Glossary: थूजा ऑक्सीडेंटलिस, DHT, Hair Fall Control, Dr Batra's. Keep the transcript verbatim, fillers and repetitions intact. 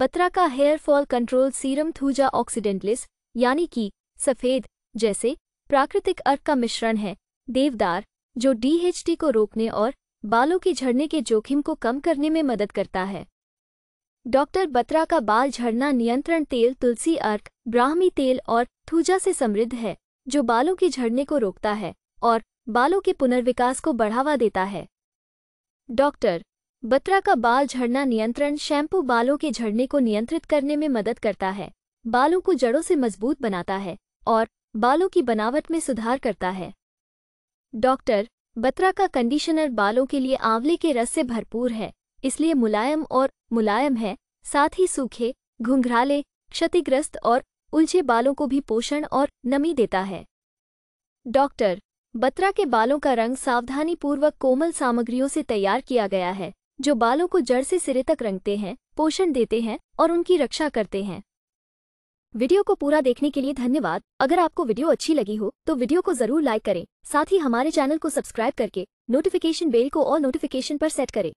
बत्रा का hair fall control serum थूजा ऑक्सीडेंटलिस यानी कि सफ़ेद जैसे प्राकृतिक अर्क का मिश्रण है, देवदार, जो डी एच टी को रोकने और बालों के झड़ने के जोखिम को कम करने में मदद करता है। डॉक्टर बत्रा का बाल झड़ना नियंत्रण तेल तुलसी अर्क, ब्राह्मी तेल और थूजा से समृद्ध है, जो बालों के झड़ने को रोकता है और बालों के पुनर्विकास को बढ़ावा देता है। डॉक्टर बत्रा का बाल झड़ना नियंत्रण शैम्पू बालों के झड़ने को नियंत्रित करने में मदद करता है, बालों को जड़ों से मजबूत बनाता है और बालों की बनावट में सुधार करता है। डॉक्टर बत्रा का कंडीशनर बालों के लिए आंवले के रस से भरपूर है, इसलिए मुलायम और मुलायम है, साथ ही सूखे, घुंघराले, क्षतिग्रस्त और उलझे बालों को भी पोषण और नमी देता है। डॉक्टर बत्रा के बालों का रंग सावधानीपूर्वक कोमल सामग्रियों से तैयार किया गया है, जो बालों को जड़ से सिरे तक रंगते हैं, पोषण देते हैं और उनकी रक्षा करते हैं। वीडियो को पूरा देखने के लिए धन्यवाद। अगर आपको वीडियो अच्छी लगी हो तो वीडियो को जरूर लाइक करें, साथ ही हमारे चैनल को सब्सक्राइब करके नोटिफिकेशन बेल को ऑल नोटिफिकेशन पर सेट करें।